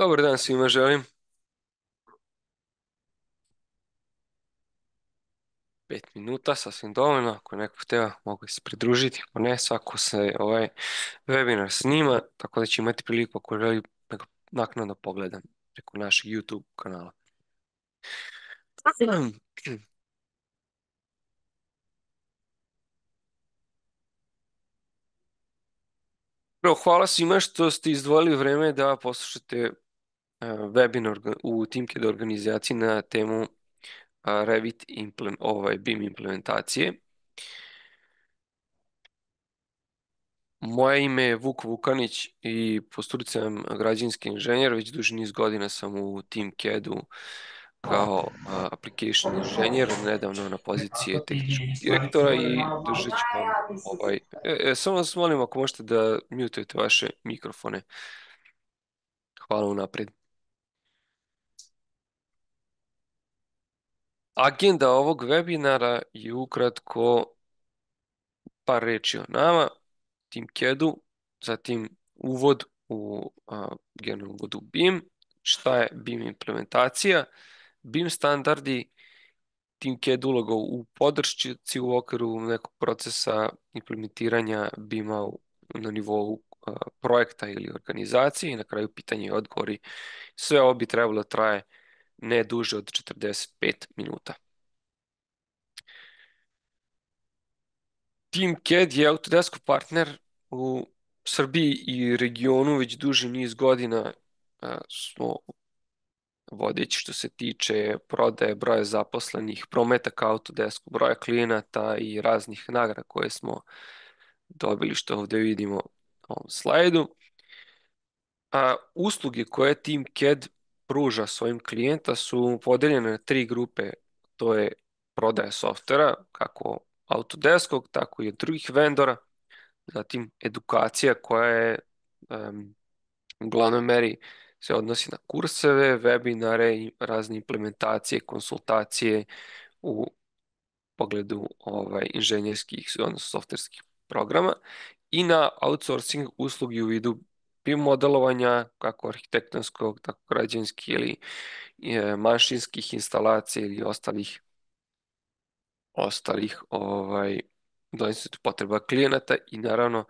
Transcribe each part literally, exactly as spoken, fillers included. Dobar dan svima želim. Pet minuta, sasvim dovoljno. Ako je neko htio, mogu se pridružiti. Ako ne, svako se ovaj webinar snima, tako da će imati priliku ako želi naknadno pogledam preko našeg YouTube kanala. Prvo, hvala svima što ste izdvojili vreme da poslušate webinar u TeamCAD organizaciji na temu Revit ovaj, B I M implementacije. Moje ime je Vuk Vukanić i po struci sam građevinski inženjer, već duži niz godina sam u TeamCAD-u kao application inženjer, nedavno na pozicije tehničkog direktora i držat ću vam ovaj... E, e, samo vas molim ako možete da mutujete vaše mikrofone. Hvala unapred. Agenda ovog webinara je ukratko par reči o nama, TeamCAD-u, zatim uvod u a, generalnu uvodu B I M, šta je B I M implementacija, B I M standardi, TeamCAD uloga u podršci u okviru nekog procesa implementiranja B I M-a na nivou a, projekta ili organizacije i na kraju pitanje i odgovori. Sve ovo bi trebalo da traje ne duže od četrdeset pet minuta. TeamCAD je Autodesk partner u Srbiji i regionu, već duži niz godina smo vodeći što se tiče prodaje, broja zaposlenih, prometa ka Autodesku, broja klijenata i raznih nagrada koje smo dobili, što ovdje vidimo na ovom slajdu. A usluge koje TeamCAD pruža svojim klijenta su podeljene na tri grupe, to je prodaja softvera, kako Autodeskog, tako i od drugih vendora, zatim edukacija koja je um, u glavnoj meri se odnosi na kurseve, webinare i razne implementacije, konsultacije u pogledu ovaj, inženjerskih, odnosno softverskih programa i na outsourcing uslugi u vidu modelovanja, kako arhitektonskog, tako građevinskih ili mašinskih instalacija ili ostalih ostalih ovaj, dodatnih potreba klijenata i naravno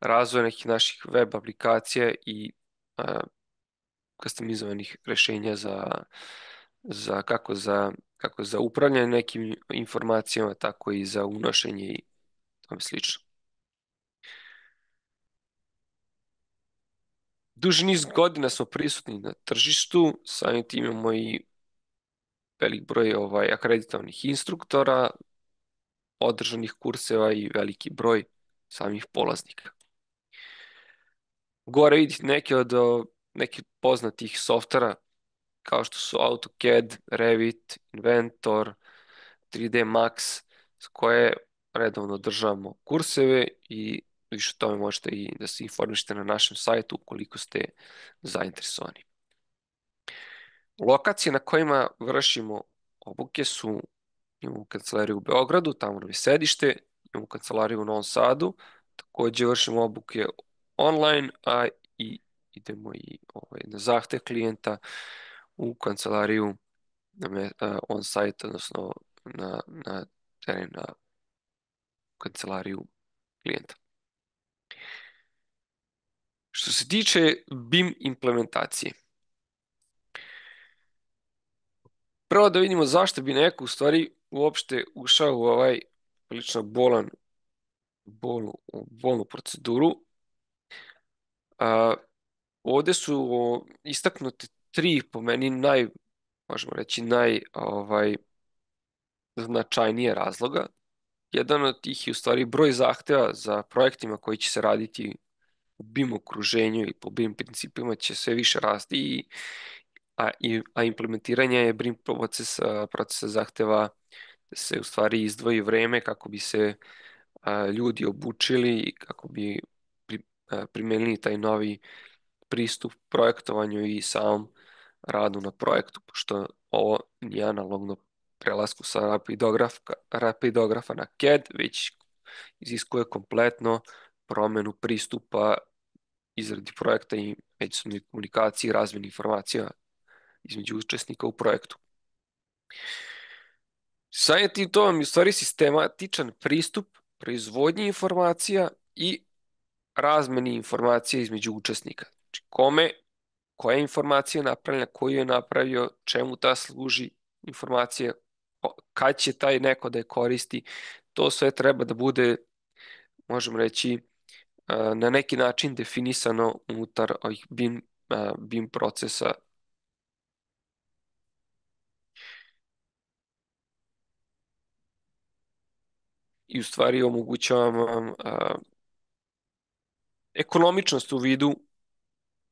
razvoj nekih naših web aplikacija i customizovanih rješenja za, za, kako za kako za upravljanje nekim informacijama, tako i za unošenje i tome slično. Duži niz godina smo prisutni na tržištu, samim tim imamo i velik broj ovaj, akreditovanih instruktora, održanih kurseva i veliki broj samih polaznika. Gore vidite neke od nekih poznatih softvera kao što su AutoCAD, Revit, Inventor, tri D Max, s koje redovno državamo kurseve i više o tome možete i da se informišete na našem sajtu ukoliko ste zainteresovani. Lokacije na kojima vršimo obuke su, imamo kancelariju u Beogradu, tamo nam je sedište, imamo kancelariju u Novom Sadu, također vršimo obuke online, a i idemo i ovaj, na zahtev klijenta u kancelariju on-site, odnosno na, na teren na kancelariju klijenta. Što se tiče B I M implementacije. Prvo da vidimo zašto bi neko u stvari uopšte ušao u ovaj prilično bolan, bolu, bolnu proceduru. A, ovdje su istaknute tri, po meni, naj, možemo reći, naj, ovaj, značajnije razloga. Jedan od tih je u stvari broj zahteva za projektima koji će se raditi u B I M okruženju i po B I M principima će sve više rasti, i, a, i, a implementiranje je B I M procesa, procesa zahteva da se u stvari izdvoji vreme kako bi se a, ljudi obučili i kako bi pri, a, primenili taj novi pristup projektovanju i samom radu na projektu, pošto ovo nije analogno prelasku sa rapidografka, rapidografa na C A D, već iziskuje kompletno promenu pristupa izradi projekta i međusobnoj komunikaciji i razmjeni informacija između učesnika u projektu. Samim to vam je u stvari sistematičan pristup proizvodnji informacija i razmjeni informacija između učesnika. Znači kome, koja informacija je napravljena, koju je napravio, čemu ta služi informacija, kad će taj neko da je koristi, to sve treba da bude, možemo reći, na neki način definisano unutar ovih BIM, BIM procesa. I u stvari omogućavam vam ekonomičnost u vidu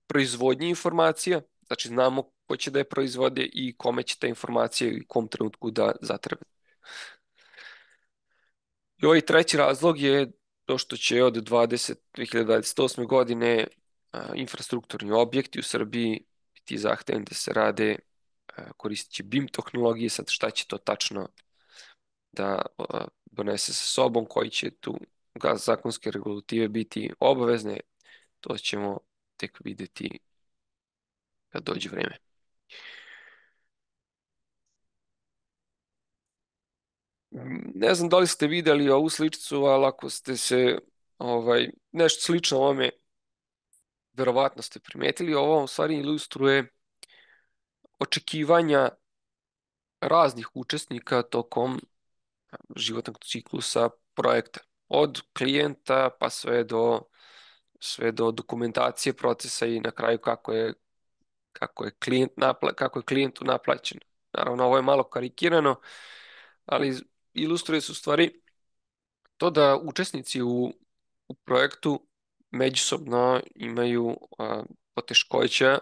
proizvodnje informacija, znači znamo ko će da je proizvode i kome će ta informacija i kom trenutku da zatrebe. I ovaj treći razlog je to što će od dvadeset dvadeset osme. godine infrastrukturni objekti u Srbiji biti zahtevani da se rade koristeći BIM tehnologije. Sad šta će to tačno da donese sa sobom, koji će tu zakonske regulative biti obavezne, to ćemo tek vidjeti kad dođe vreme. Ne znam da li ste vidjeli ovu sličicu, ali ako ste se ovaj, nešto slično ovome, verovatno ste primetili, ovo vam u stvari ilustruje očekivanja raznih učesnika tokom životnog ciklusa projekta. Od klijenta pa sve do, sve do dokumentacije procesa i na kraju kako je, kako je, klijent napla, kako je klijentu naplaćeno. Naravno, ovo je malo karikirano, ali ilustruje se u stvari to da učesnici u, u projektu međusobno imaju a, poteškoća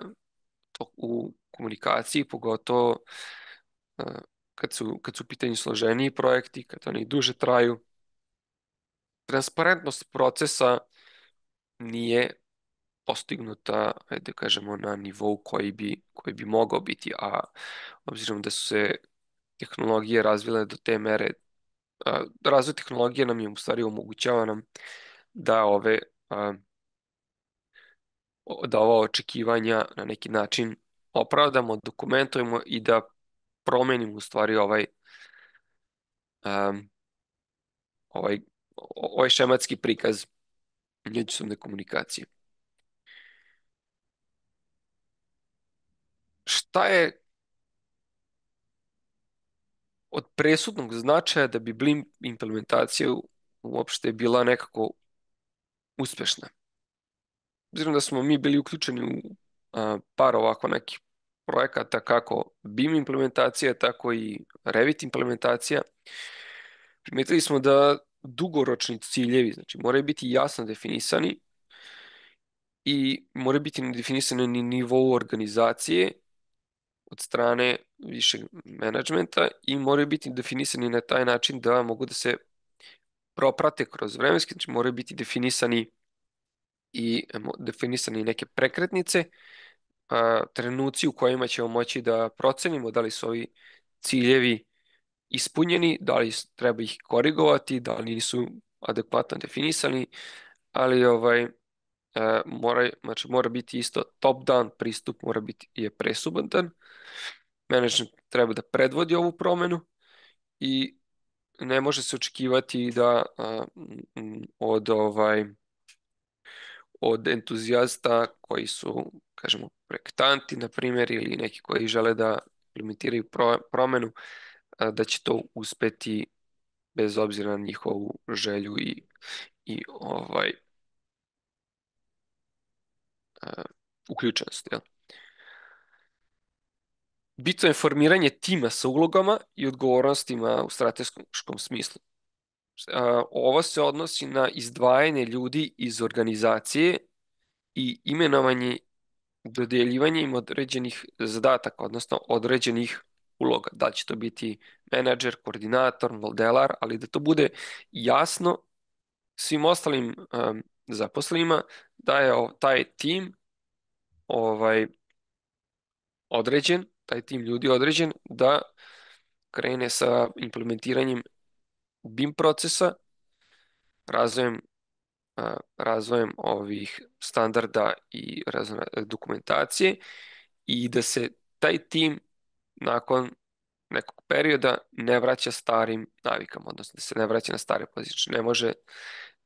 u komunikaciji, pogotovo a, kad su, kad su u pitanju složeniji projekti, kad oni duže traju. Transparentnost procesa nije postignuta, da kažemo, na nivou koji bi, koji bi mogao biti, a obzirom da su se tehnologije razvile do te mere, a, razvoj tehnologije nam je u stvari omogućava nam da ove a, da ova očekivanja na neki način opravdamo, dokumentujemo i da promenimo u stvari ovaj, um, ovaj, ovaj šematski prikaz međusobne komunikacije. Šta je od presudnog značaja da bi BIM implementacija uopšte bila nekako uspešna? Obzirom da smo mi bili uključeni u a, par ovako nekih projekata, kako BIM implementacija, tako i Revit implementacija, primetili smo da dugoročni ciljevi, znači, moraju biti jasno definisani i moraju biti definisani na nivou organizacije od strane višeg menadžmenta i moraju biti definisani na taj način da mogu da se proprate kroz vremenski, znači moraju biti definisani i definisani neke prekretnice, trenuci u kojima ćemo moći da procenimo da li su ovi ciljevi ispunjeni, da li treba ih korigovati, da li nisu adekvatno definisani, ali ovaj, e, mora, znači, mora biti isto top-down pristup, mora biti je presubantan, menadžment treba da predvodi ovu promenu i ne može se očekivati da a, od ovaj od entuzijasta koji su, kažemo, projektanti, na primjer, ili neki koji žele da implementiraju pro, promenu, da će to uspeti bez obzira na njihovu želju i, i ovaj, a, uključenost. Jel? Bitno je formiranje tima sa ulogama i odgovornostima u strateškom smislu. Ovo se odnosi na izdvajanje ljudi iz organizacije i imenovanje, dodeljivanje im određenih zadataka, odnosno određenih uloga. Da će to biti menadžer, koordinator, modelar, ali da to bude jasno svim ostalim um, zaposlenima da je o, taj tim ovaj, određen, taj tim ljudi određen da krene sa implementiranjem BIM procesa, razvojem razvojem ovih standarda i dokumentacije i da se taj tim nakon nekog perioda ne vraća starim navikama, odnosno da se ne vraća na stare pozicije. Ne može,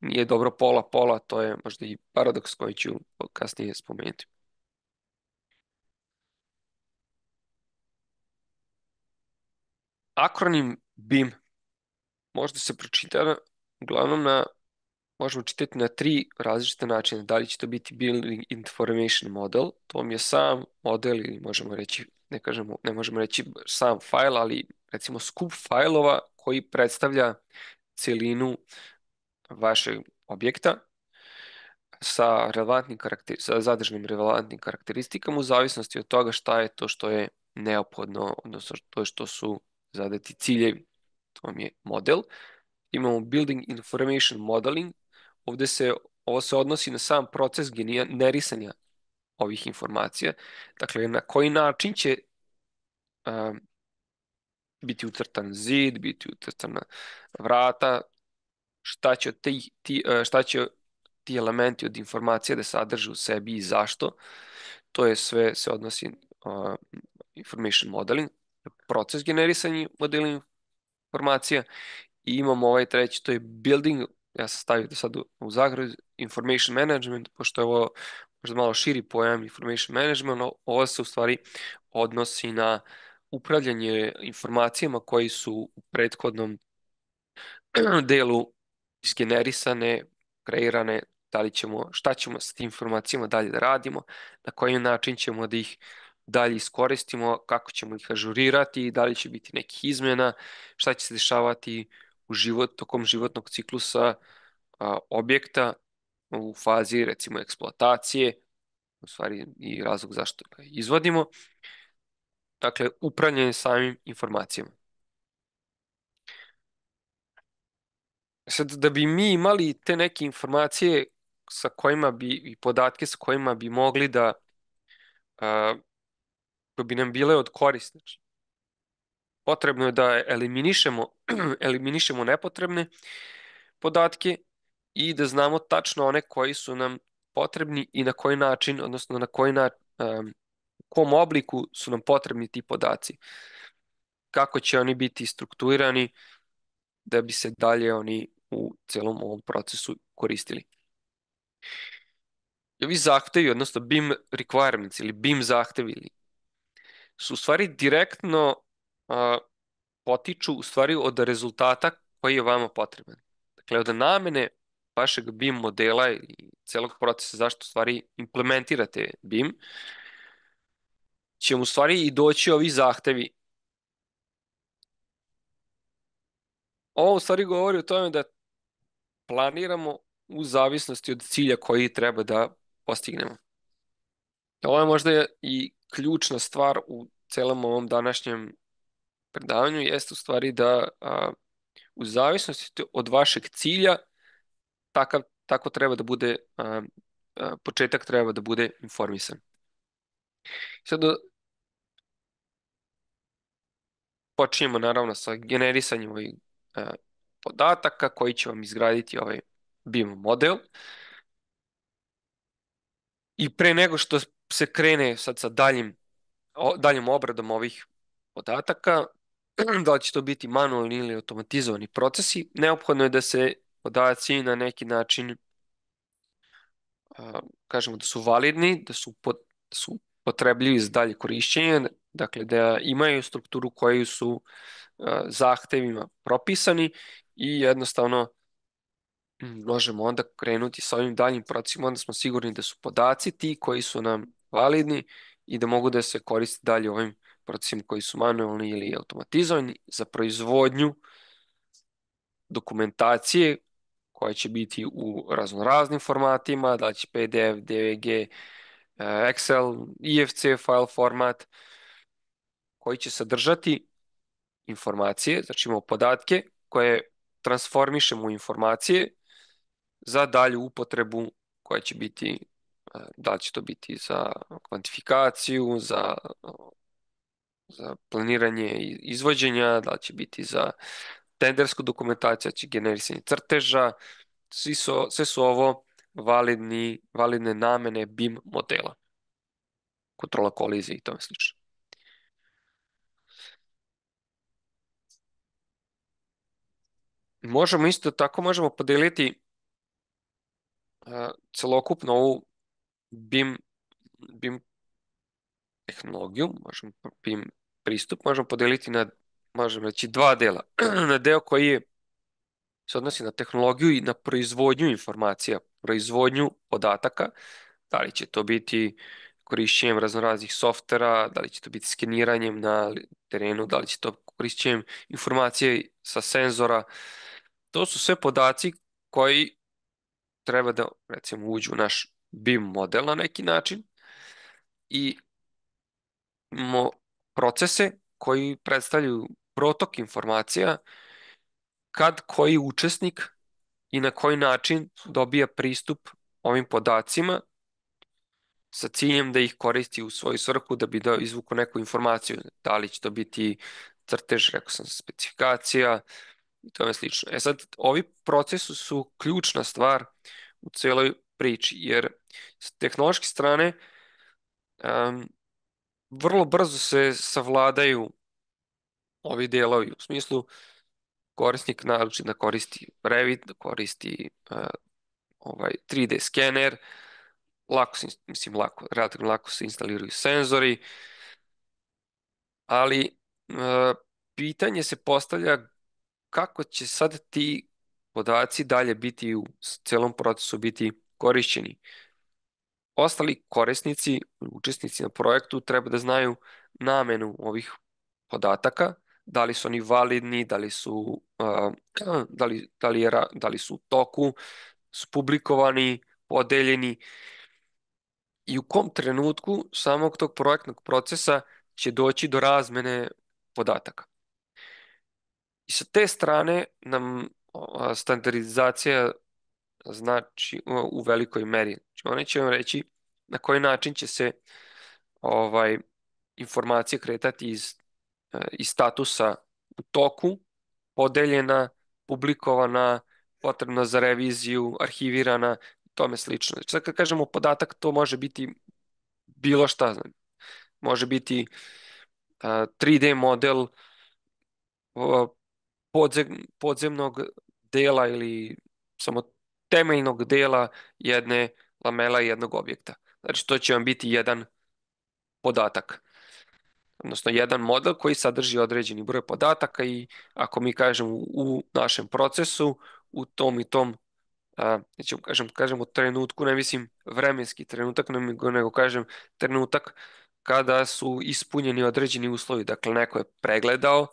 nije dobro pola-pola, to je možda i paradoks koji ću kasnije spomenuti. Akronim BIM možda se pročita uglavnom na, možemo čitati na tri različite načine. Da li će to biti Building Information Model, to vam je sam model ili možemo reći, ne kažemo, ne možemo reći sam fajl, ali recimo skup fajlova koji predstavlja celinu vašeg objekta sa relevantnim sa zadržanim relevantnim karakteristikama u zavisnosti od toga šta je to što je neophodno, odnosno to što su zadati ciljevi. To vam je model. Imamo Building Information Modeling. Ovdje se, ovo se odnosi na sam proces generisanja ovih informacija. Dakle, na koji način će um, biti ucrtan zid, biti ucrtana vrata, šta će ti, ti, šta će ti elementi od informacije da sadrže u sebi i zašto. To je sve se odnosi uh, Information Modeling, proces generisanja modela informacija. I imamo ovaj treći, to je Building, ja sam stavio da sad u zagradu, Information Management, pošto je ovo možda malo širi pojam Information Management, ovo se u stvari odnosi na upravljanje informacijama koji su u prethodnom delu izgenerisane, kreirane, da li ćemo, šta ćemo s tim informacijama dalje da radimo, na koji način ćemo da ih dalje iskoristimo, kako ćemo ih ažurirati, da li će biti nekih izmjena, šta će se dešavati u život, tokom životnog ciklusa a, objekta u fazi recimo eksploatacije, u stvari i razlog zašto ga izvodimo. Dakle, upravljanje samim informacijama. Sad, da bi mi imali te neke informacije sa kojima bi, i podatke sa kojima bi mogli da a, bi nam bile od koriste. Potrebno je da eliminišemo, eliminišemo nepotrebne podatke i da znamo tačno one koji su nam potrebni i na koji način, odnosno na koji na, um, kom obliku su nam potrebni ti podaci. Kako će oni biti strukturirani da bi se dalje oni u celom ovom procesu koristili. I ovi zahtevi, odnosno BIM requirements ili BIM zahtevi ili su u stvari direktno a, potiču u stvari od rezultata koji je vama potreban. Dakle, od namene vašeg BIM modela i celog procesa zašto u stvari implementirate BIM, će u stvari i doći ovi zahtevi. Ovo u stvari govori o tome da planiramo u zavisnosti od cilja koji treba da postignemo. Ovo je možda i ključna stvar u celom ovom današnjem predavanju jeste u stvari da a, u zavisnosti od vašeg cilja takav, tako treba da bude a, a, početak treba da bude informisan. Sad počinjemo naravno sa generisanjem ovih a, podataka koji će vam izgraditi ovaj BIM model. I pre nego što se krene sad sa daljim, daljim obradom ovih podataka, da li će to biti manualni ili automatizovani procesi, neophodno je da se podaci na neki način, kažemo da su validni, da su, pot, su potrebljivi za dalje korišćenje, dakle da imaju strukturu koju su zahtevima propisani i jednostavno možemo onda krenuti sa ovim daljim procesima, onda smo sigurni da su podaci ti koji su nam validni i da mogu da se koriste dalje ovim procesima koji su manualni ili automatizovani za proizvodnju dokumentacije koja će biti u raznoraznim formatima, da li će P D F, D V G, Excel, I F C file format koji će sadržati informacije, znači imamo podatke koje transformišemo u informacije za dalju upotrebu koja će biti, da li će to biti za kvantifikaciju, za, za planiranje i izvođenja, da li će biti za tendersku dokumentaciju, će generisanje crteža, sve su ovo validne namene BIM modela. Kontrola kolizije i tome slično. Možemo isto tako možemo podeliti celokupno ovu BIM tehnologiju, možemo BIM pristup, možemo podeliti na, možemo reći, dva dela. Na deo koji je se odnosi na tehnologiju i na proizvodnju informacija, proizvodnju podataka, da li će to biti korišćenjem raznoraznih softvera, da li će to biti skeniranjem na terenu, da li će to korišćenjem informacije sa senzora. To su sve podaci koji treba da, recimo, uđu u naš BIM model na neki način i imamo procese koji predstavljaju protok informacija kad koji učesnik i na koji način dobija pristup ovim podacima sa ciljem da ih koristi u svoju svrhu da bi izvukao neku informaciju. Da li će to biti crtež, rekao sam, specifikacija i tome slično. E sad, ovi procesi su ključna stvar u celoj priči, jer s tehnološke strane vrlo brzo se savladaju ovi delovi, u smislu korisnik naruči da koristi Revit, da koristi tri D skener, lako se, mislim, lako, relativno lako se instaliraju senzori, ali pitanje se postavlja kako će sad ti podaci dalje biti u celom procesu biti korišćeni. Ostali korisnici, učesnici na projektu treba da znaju namenu ovih podataka, da li su oni validni, da li su u toku, su publikovani, podeljeni i u kom trenutku samog tog projektnog procesa će doći do razmene podataka. I sa te strane nam standardizacija znači u velikoj meri. Oni će vam reći na koji način će se informacije kretati iz statusa u toku, podeljena, publikovana, potrebna za reviziju, arhivirana i tome slično. Znači, sad kad kažemo podatak, to može biti bilo šta, znam. Može biti tri D model podzemnog dela ili samo temeljnog dela jedne lamela i jednog objekta. Znači, to će vam biti jedan podatak, odnosno jedan model koji sadrži određeni broj podataka i ako mi kažemo u našem procesu, u tom i tom, nećemo kažem u trenutku, ne mislim vremenski trenutak, nego kažem trenutak kada su ispunjeni određeni uslovi. Dakle, neko je pregledao,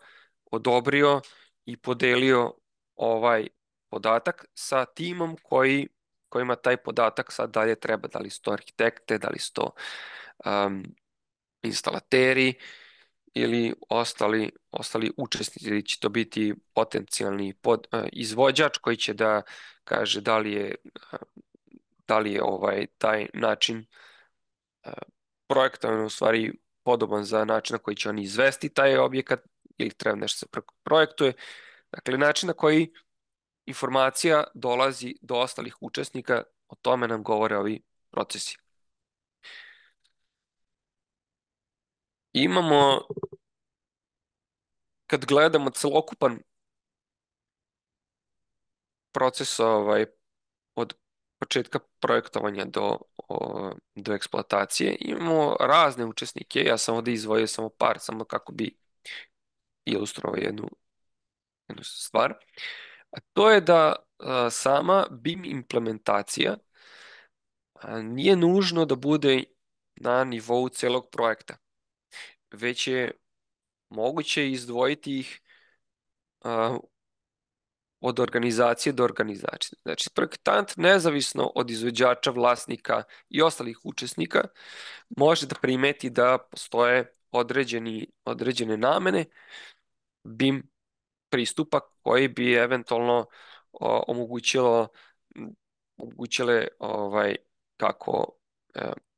odobrio i podelio ovaj podatak sa timom koji kojima taj podatak sad dalje treba, da li su to arhitekte, da li su to instalateri ili ostali učesnici, ili će to biti potencijalni izvođač koji će da kaže da li je taj način projekta u stvari podoban za način na koji će oni izvesti taj objekat ili treba nešto se projektuje. Dakle, način na koji informacija dolazi do ostalih učesnika, o tome nam govore ovi procesi. Imamo, kad gledamo celokupan proces od početka projektovanja do eksploatacije, imamo razne učesnike, ja sam ovdje izdvojio samo par, samo kako bi ilustrovao jednu stvar. A to je da sama BIM implementacija nije nužno da bude na nivou celog projekta, već je moguće izdvojiti ih od organizacije do organizacije. Znači, projektant nezavisno od izvođača, vlasnika i ostalih učesnika može da primeti da postoje određene namene BIM pristupa koji bi eventualno omogućile kako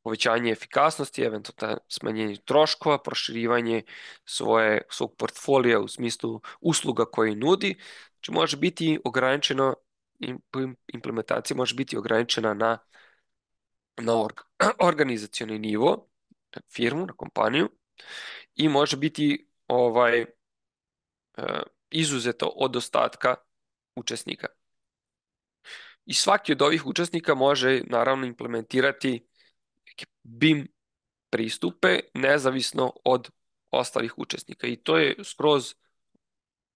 povećanje efikasnosti, eventualno smanjenje troškova, proširivanje svog portfolija u smislu usluga koje nudi. Znači, može biti ograničeno implementacija može biti ograničena na, na org, organizacioni nivo, na firmu, na kompaniju, i može biti ovaj, izuzeto od ostatka učesnika. I svaki od ovih učesnika može naravno implementirati neke B I M pristupe nezavisno od ostalih učesnika. I to je skroz,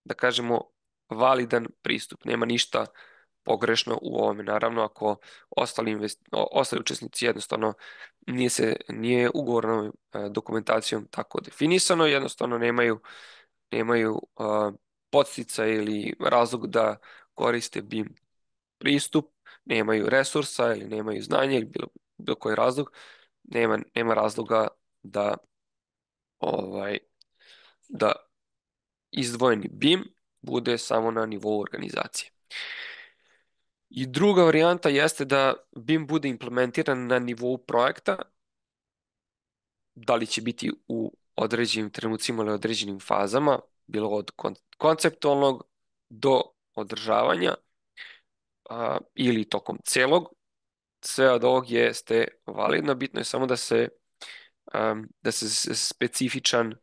da kažemo, validan pristup. Nema ništa pogrešno u ovome. Naravno, ako ostali, ostali učesnici jednostavno nije, se, nije ugovornom dokumentacijom tako definisano, jednostavno nemaju, nemaju uh, podsticaja ili razlog da koriste B I M pristup, nemaju resursa ili nemaju znanja ili bilo, bilo koji razlog, nema, nema razloga da ovaj da izdvojeni B I M bude samo na nivou organizacije. I druga varijanta jeste da B I M bude implementiran na nivou projekta, da li će biti u određenim trenucima ili određenim fazama, bilo od konceptualnog do održavanja a, ili tokom celog, sve od ovog jeste validno, bitno je samo da se a, da se specifičan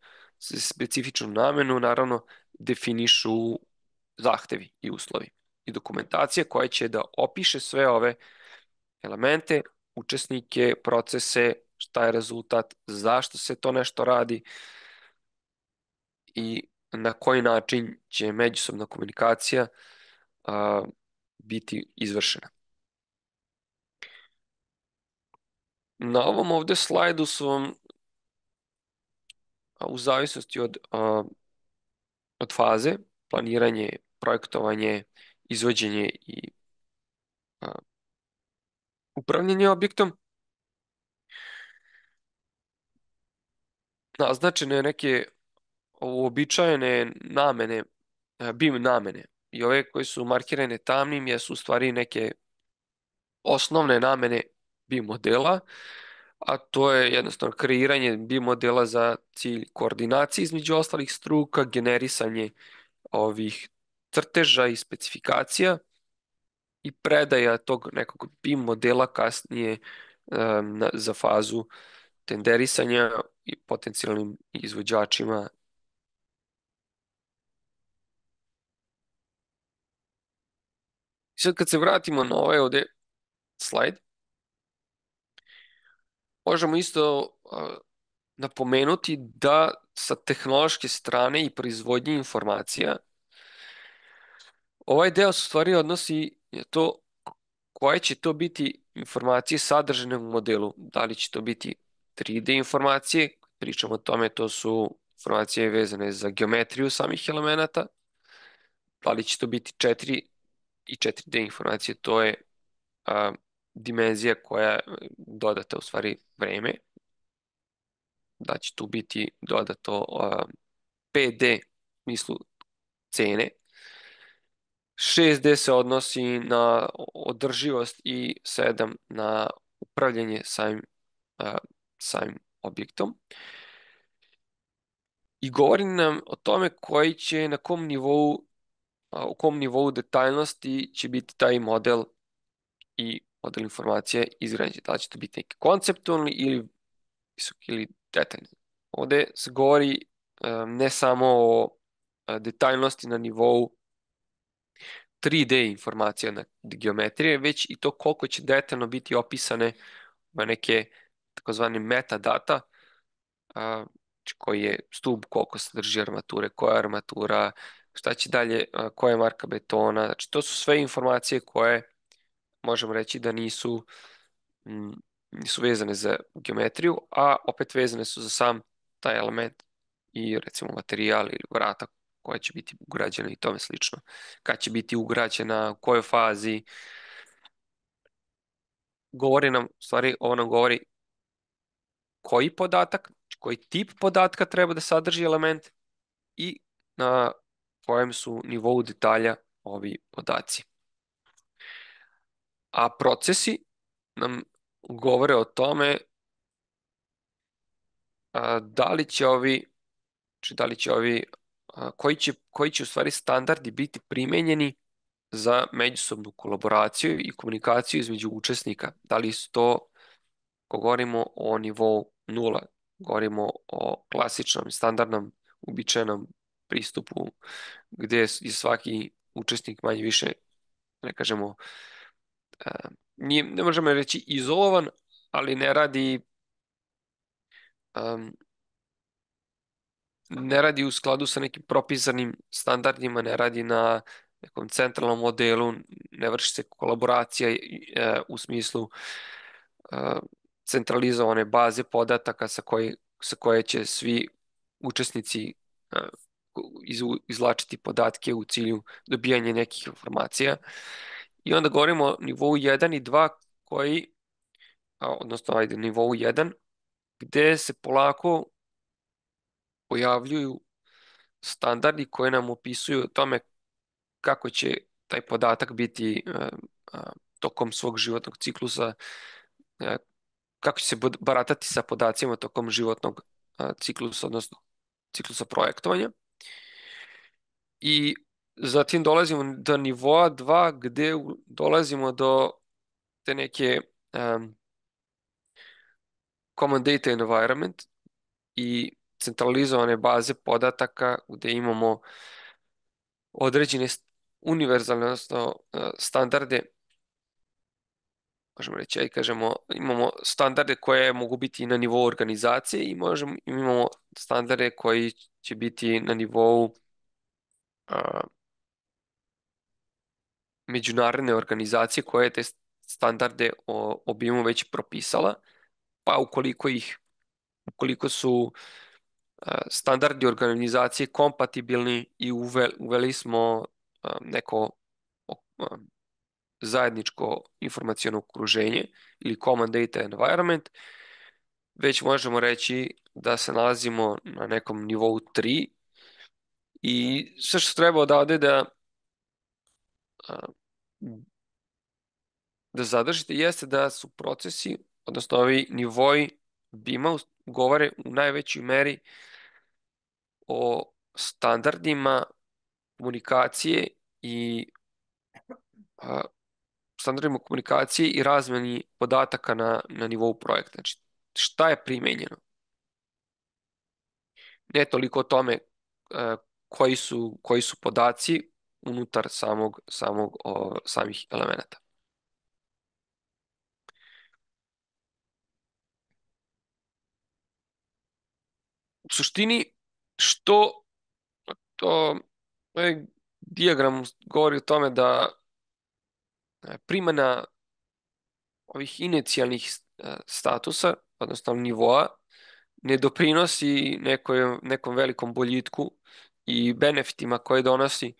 specifičnu namenu naravno definišu zahtevi i uslovi i dokumentacija koja će da opiše sve ove elemente, učesnike, procese, šta je rezultat, zašto se to nešto radi i na koji način će međusobna komunikacija a, biti izvršena. Na ovom ovdje slajdu su vam u zavisnosti od, a, od faze, planiranje, projektovanje, izvođenje i a, upravljanje objektom, naznačene neke uobičajene namene, B I M namene, i ove koje su markirane tamnim jesu u stvari neke osnovne namene B I M modela, a to je jednostavno kreiranje B I M modela za cilj koordinacije između ostalih struka, generisanje ovih crteža i specifikacija i predaja tog nekog B I M modela kasnije um, za fazu tenderisanja i potencijalnim izvođačima. Sad kad se vratimo na ovaj ovdje slajd, možemo isto uh, napomenuti da sa tehnološke strane i proizvodnje informacija ovaj deo se stvari odnosi na to koje će to biti informacije sadržane u modelu. Da li će to biti tri D informacije, pričamo o tome, to su informacije vezane za geometriju samih elemenata, da li će to biti četiri i četiri D informacije, to je a, dimenzija koja dodata u stvari vreme, da će tu biti dodato a, pet D u smislu cene, šest D se odnosi na održivost i sedam na upravljanje samim, a, samim objektom. I govori nam o tome koji će na kom nivou u kom nivou detaljnosti će biti taj model i model informacije izgrađen. Da li će to biti neki konceptualni ili visoki ili detaljni. Ovdje se govori ne samo o detaljnosti na nivou tri D informacija na geometrije, već i to koliko će detaljno biti opisane neke takozvane metadata, koji je stub, koliko sadrži armature, koja armatura, šta će dalje, koja je marka betona, znači to su sve informacije koje možemo reći da nisu, nisu vezane za geometriju, a opet vezane su za sam taj element i recimo materijal ili vrata koja će biti ugrađena i tome slično. Kad će biti ugrađena, u kojoj fazi, govori nam, u stvari ovo nam govori koji podatak, koji tip podatka treba da sadrži element i na kojem su nivou detalja ovi podaci. A procesi nam govore o tome a, da li će ovi, či da li će ovi a, koji, će, koji će u stvari standardi biti primenjeni za međusobnu kolaboraciju i komunikaciju između učesnika. Da li su to, ko govorimo o nivou nula, govorimo o klasičnom, standardnom, uobičajenom pristupu gdje je svaki učesnik manje više, ne kažemo, nije, ne možemo reći izolovan, ali ne radi um, ne radi u skladu sa nekim propisanim standardima, ne radi na nekom centralnom modelu, ne vrši se kolaboracija e, u smislu e, centralizovane baze podataka sa koje, sa koje će svi učesnici e, iz, izlačiti podatke u cilju dobijanja nekih informacija. I onda govorimo o nivou jedan i dva koji, a, odnosno ajde, nivou jedan, gdje se polako pojavljuju standardi koje nam opisuju o tome kako će taj podatak biti a, a, tokom svog životnog ciklusa, a, kako će se baratati sa podacima tokom životnog a, ciklusa, odnosno ciklusa projektovanja. I zatim dolazimo do nivoa dva, gdje dolazimo do te neke um, common data environment i centralizovane baze podataka gdje imamo određene univerzalne, odnosno standarde, možemo reći, aj kažemo, imamo standarde koje mogu biti na nivou organizacije i možemo, imamo standarde koji će biti na nivou a, međunarodne organizacije koja je te standarde o obimu već propisala, pa ukoliko ih, ukoliko su standardi organizacije kompatibilni i uveli smo neko zajedničko informaciono okruženje ili common data environment, već možemo reći da se nalazimo na nekom nivou tri i sve što treba odavde da da zadržite jeste da su procesi, odnosno ovi nivoji bima govore u najvećoj meri o standardima komunikacije i a, standardima komunikacije i razmjeni podataka na, na nivou projekta. Znači, šta je primijenjeno? Ne toliko o tome a, koji, su, koji su podaci unutar samog, samog o, samih elemenata. U suštini, što to ovaj dijagram govori o tome da primjena ovih inicijalnih statusa, odnosno nivoa, ne doprinosi nekoj, nekom velikom boljitku i benefitima koje donosi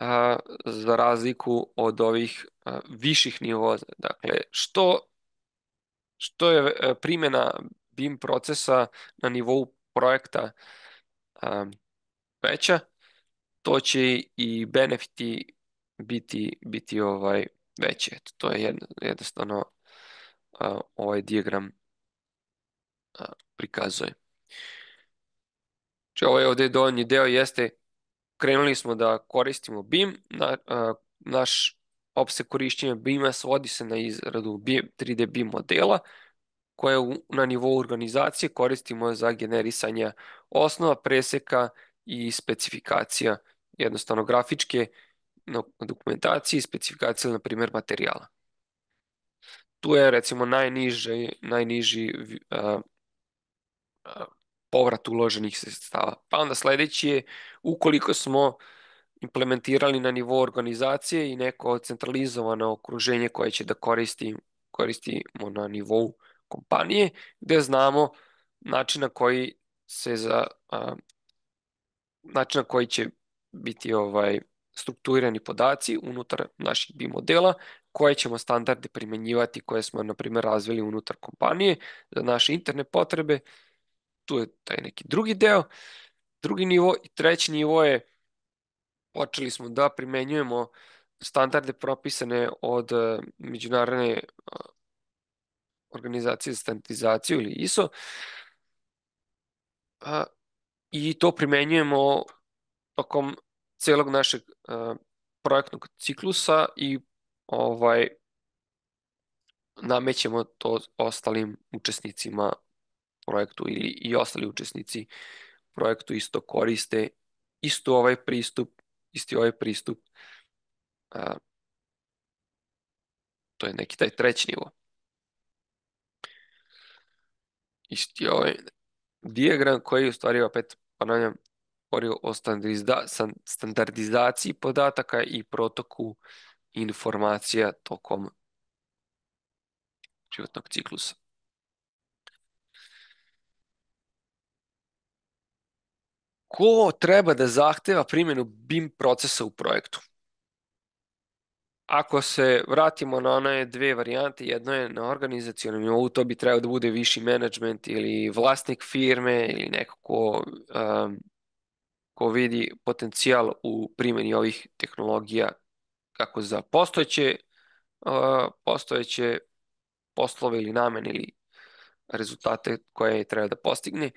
a, za razliku od ovih a, viših nivoa. Dakle, što, što je primjena BIM procesa na nivou projekta um, veća, to će i benefiti biti, biti ovaj veći. Eto, to je jedno, jednostavno uh, ovaj dijagram uh, prikazuje. Če ovaj ovdje donji deo jeste, krenuli smo da koristimo BIM, na, uh, naš opseg korištenja BIM-a svodi se na izradu tri D BIM modela, koje na nivou organizacije koristimo za generisanje osnova, preseka i specifikacija, jednostavno grafičke dokumentacije i specifikacije, na primjer, materijala. Tu je, recimo, najniži, najniži uh, uh, povrat uloženih sredstava. Pa onda sljedeći je, ukoliko smo implementirali na nivou organizacije i neko centralizovano okruženje koje će da koristi, koristimo na nivou kompanije, gdje znamo način na koji se za a, način na koji će biti ovaj strukturirani podaci unutar naših BIM modela, koje ćemo standarde primjenjivati, koje smo na primjer razvili unutar kompanije za naše interne potrebe. Tu je taj neki drugi deo, drugi nivo, i treći nivo je počeli smo da primjenjujemo standarde propisane od a, međunarodne a, organizacije za standardizaciju ili I S O, a, i to primjenjujemo tokom celog našeg a, projektnog ciklusa i ovaj, namećemo to ostalim učesnicima projektu ili i ostali učesnici projektu isto koriste isto ovaj pristup, isti ovaj pristup. A, to je neki taj treći nivo. Isti ovaj dijagram koji u stvari opet ponavljam govorio o standardizaciji podataka i protoku informacija tokom životnog ciklusa. Ko treba da zahteva primjenu B I M procesa u projektu? Ako se vratimo na one dve varijante, jedno je na organizacijalnom nivou, to bi trebao da bude viši menadžment ili vlasnik firme ili neko ko, um, ko vidi potencijal u primjeni ovih tehnologija kako za postojeće, uh, postojeće poslove ili namene ili rezultate koje treba da postigne,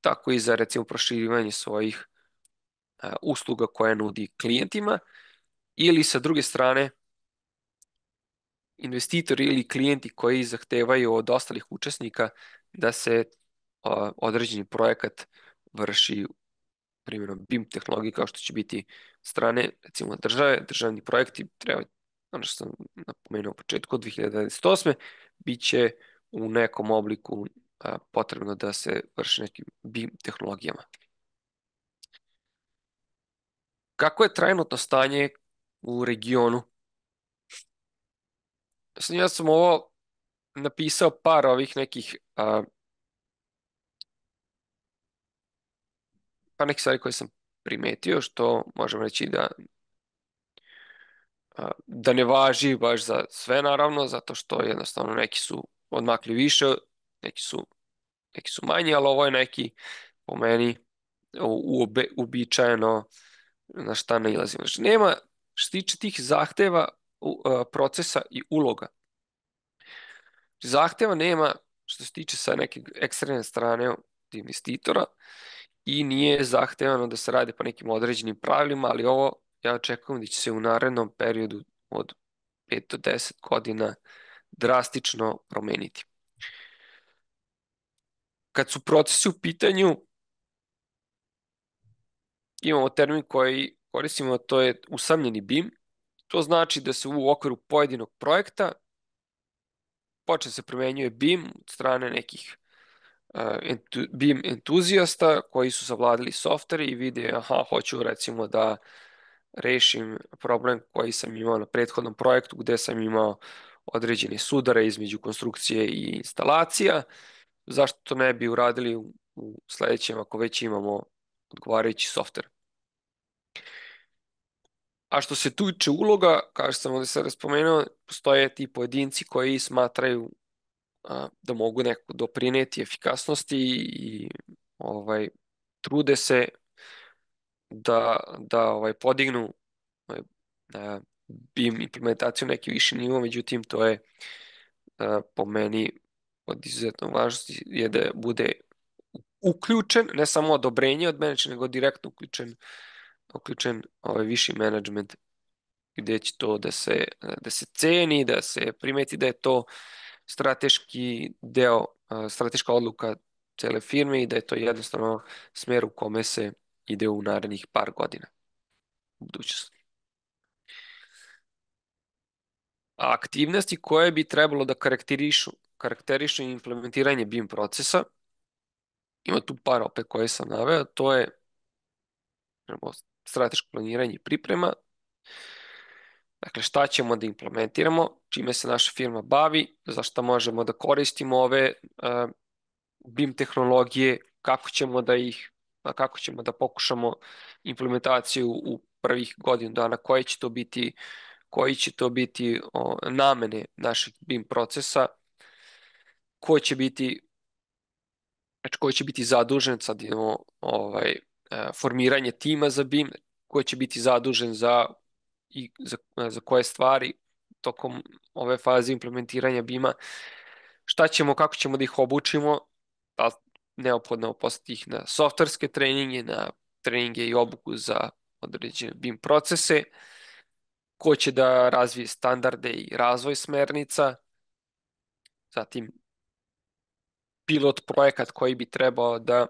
tako i za recimo proširivanje svojih uh, usluga koje nudi klijentima, ili sa druge strane investitori ili klijenti koji zahtevaju od ostalih učesnika da se uh, određeni projekat vrši primjerom B I M tehnologije, kao što će biti strane recimo države, državni projekti, treba, ono što sam napomenuo u početku, od dve hiljade dvadeset osme bit će u nekom obliku uh, potrebno da se vrši nekim B I M tehnologijama. Kako je trenutno stanje u regionu? Ja sam ovo napisao par ovih nekih a, pa nekih stvari koje sam primetio, što možemo reći da a, da ne važi baš za sve, naravno, zato što jednostavno neki su odmakli više, neki su, neki su manji, ali ovo je neki, po meni, uobičajeno na šta nailazimo. Znači, nema što tiče tih zahteva, procesa i uloga. Zahteva nema što se tiče sa neke ekstremne strane investitora i nije zahtevano da se radi po nekim određenim pravilima, ali ovo ja očekujem da će se u narednom periodu od pet do deset godina drastično promeniti. Kad su procesi u pitanju, imamo termin koji koristimo, to je usamljeni B I M. To znači da se u okviru pojedinog projekta počne se primenjuje B I M od strane nekih uh, entu, B I M entuzijasta koji su savladili softver i vide, aha, hoću recimo da rešim problem koji sam imao na prethodnom projektu gde sam imao određene sudare između konstrukcije i instalacija. Zašto to ne bi uradili u, u sledećem ako već imamo odgovarajući softver? A što se tiče uloga, kao što sam ovde sada spomenuo, postoje ti pojedinci koji smatraju a, da mogu nekako doprineti efikasnosti i ovaj, trude se da, da ovaj, podignu ovaj, a, B I M implementaciju neki viši nivo, međutim to je a, po meni od izuzetno važnosti je da bude uključen, ne samo odobrenje od menadžera, nego direktno uključen uključen ovaj viši menadžment gdje će to da se, da se ceni, da se primeti da je to strateški deo, strateška odluka cele firme i da je to jednostavno smjer u kome se ide u narednih par godina u budućnosti. Aktivnosti koje bi trebalo da karakterišu, karakterišu implementiranje B I M procesa, ima tu par opet koje sam naveo, to je strateško planiranje i priprema, dakle šta ćemo da implementiramo, čime se naša firma bavi, zašto možemo da koristimo ove uh, B I M tehnologije, kako ćemo da ih, kako ćemo da pokušamo implementaciju u prvih godinu dana, koje će to biti, koji će to biti o, namene naših B I M procesa, ko će biti, znači ko će biti zadužen, sad imamo ovaj, formiranje tima za B I M, koji će biti zadužen za, i za, za koje stvari tokom ove faze implementiranja B I M-a, šta ćemo, kako ćemo da ih obučimo, da neophodno poslati ih na softverske treninge, na treninge i obuku za određene B I M procese, ko će da razvije standarde i razvoj smernica, zatim pilot projekat koji bi trebao da